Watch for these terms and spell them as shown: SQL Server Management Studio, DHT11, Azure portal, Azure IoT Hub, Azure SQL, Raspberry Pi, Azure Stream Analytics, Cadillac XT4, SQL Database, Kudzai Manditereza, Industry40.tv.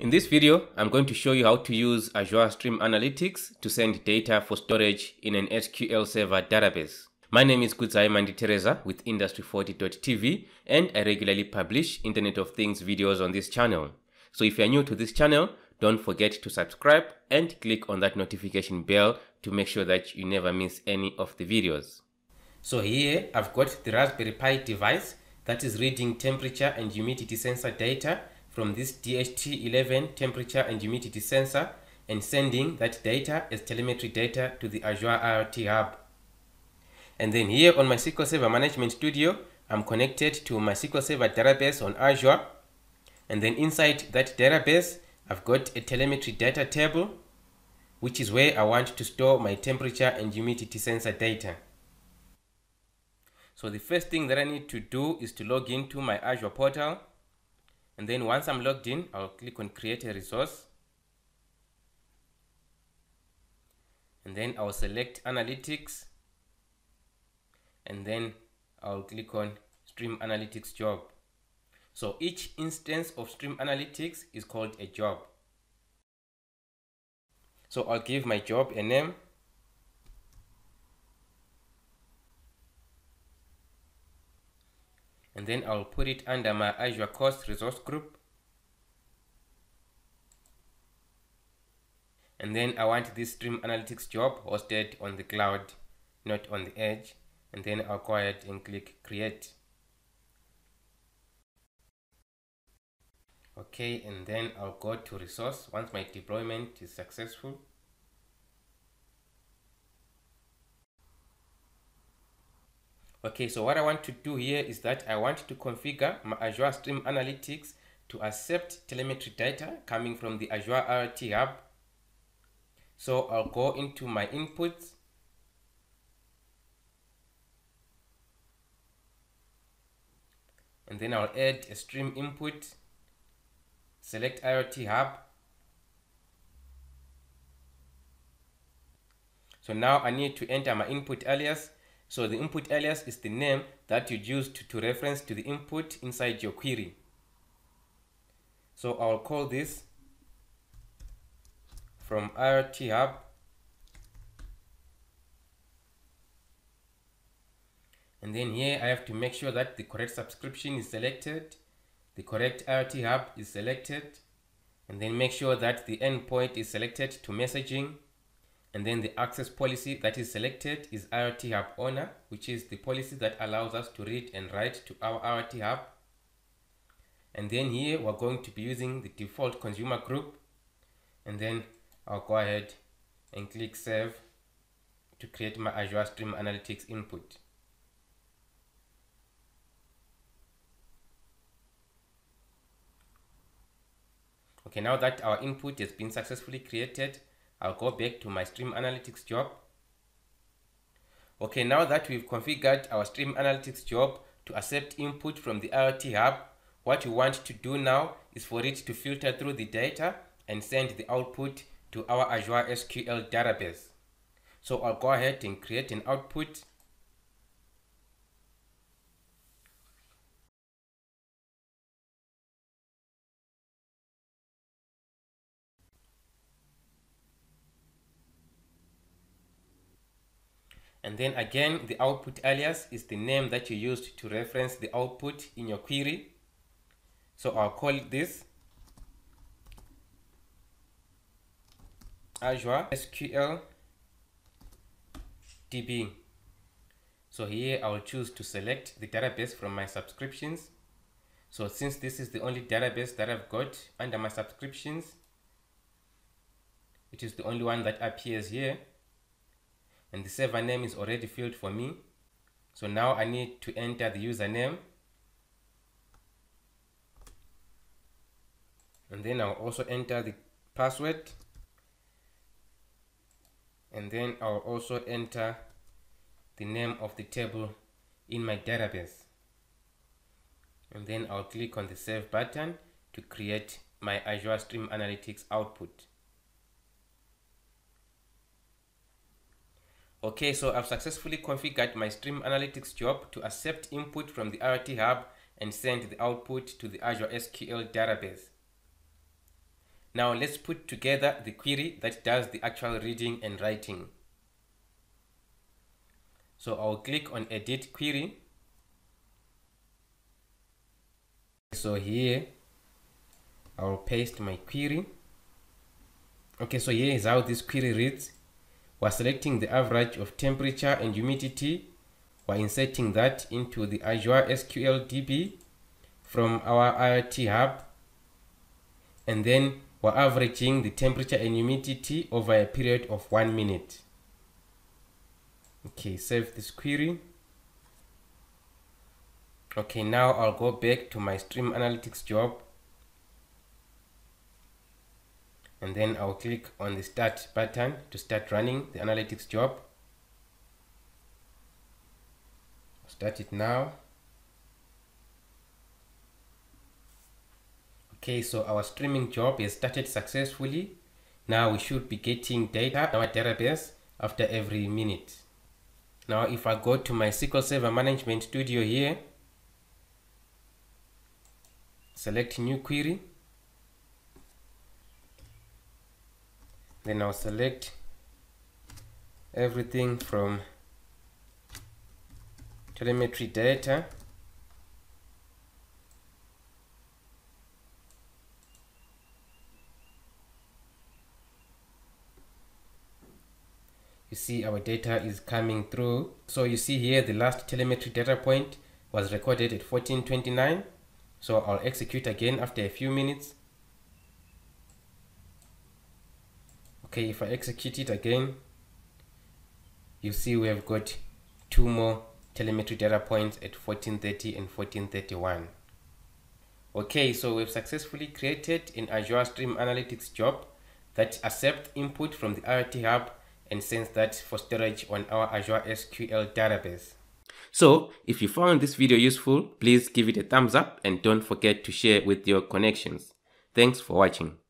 In this video, I'm going to show you how to use Azure Stream Analytics to send data for storage in an SQL Server database. My name is Kudzai Manditereza with Industry40.tv, and I regularly publish Internet of Things videos on this channel. So if you're new to this channel, don't forget to subscribe and click on that notification bell to make sure that you never miss any of the videos. So here I've got the Raspberry Pi device that is reading temperature and humidity sensor data from this DHT11 temperature and humidity sensor and sending that data as telemetry data to the Azure IoT Hub. And then here on my SQL Server Management Studio, I'm connected to my SQL Server database on Azure. And then inside that database, I've got a telemetry data table, which is where I want to store my temperature and humidity sensor data. So the first thing that I need to do is to log into my Azure portal. And then once I'm logged in, I'll click on create a resource. And then I'll select analytics. And then I'll click on stream analytics job. So each instance of stream analytics is called a job. So I'll give my job a name. And then I'll put it under my Azure course resource group. And then I want this stream analytics job hosted on the cloud, not on the edge. And then I'll go ahead and click create. Okay, and then I'll go to resource once my deployment is successful. Okay, so what I want to do here is that I want to configure my Azure Stream Analytics to accept telemetry data coming from the Azure IoT Hub. So I'll go into my inputs. And then I'll add a stream input, select IoT Hub. So now I need to enter my input alias. So the input alias is the name that you use to reference to the input inside your query. So I'll call this from IoT Hub. And then here I have to make sure that the correct subscription is selected, the correct IoT Hub is selected, and then make sure that the endpoint is selected to messaging. And then the access policy that is selected is IoT Hub Owner, which is the policy that allows us to read and write to our IoT Hub. And then here we're going to be using the default consumer group. And then I'll go ahead and click Save to create my Azure Stream Analytics input. Okay, now that our input has been successfully created, I'll go back to my stream analytics job. Okay, now that we've configured our stream analytics job to accept input from the IoT Hub, what we want to do now is for it to filter through the data and send the output to our Azure SQL database. So I'll go ahead and create an output. And then again, the output alias is the name that you used to reference the output in your query. So I'll call this Azure SQL DB. So here I'll choose to select the database from my subscriptions. So since this is the only database that I've got under my subscriptions, it is the only one that appears here. And the server name is already filled for me. So now I need to enter the username. And then I'll also enter the password. And then I'll also enter the name of the table in my database. And then I'll click on the Save button to create my Azure Stream Analytics output. Okay, so I've successfully configured my Stream Analytics job to accept input from the IoT Hub and send the output to the Azure SQL database. Now let's put together the query that does the actual reading and writing. So I'll click on Edit Query. So here I'll paste my query. Okay, so here is how this query reads. We're selecting the average of temperature and humidity. We're inserting that into the Azure SQL DB from our IoT Hub. And then we're averaging the temperature and humidity over a period of 1 minute. Okay, save this query. Okay, now I'll go back to my Stream Analytics job. And then I'll click on the Start button to start running the analytics job. Start it now. Okay, so our streaming job has started successfully. Now we should be getting data in our database after every minute. Now if I go to my SQL Server Management Studio here, select New Query, then I'll select everything from telemetry data. You see our data is coming through. So you see here the last telemetry data point was recorded at 14:29. So I'll execute again after a few minutes. Okay, if I execute it again, you see we have got two more telemetry data points at 14:30 and 14:31. Okay, so we've successfully created an Azure Stream Analytics job that accepts input from the IoT Hub and sends that for storage on our Azure SQL database. So, if you found this video useful, please give it a thumbs up and don't forget to share with your connections. Thanks for watching.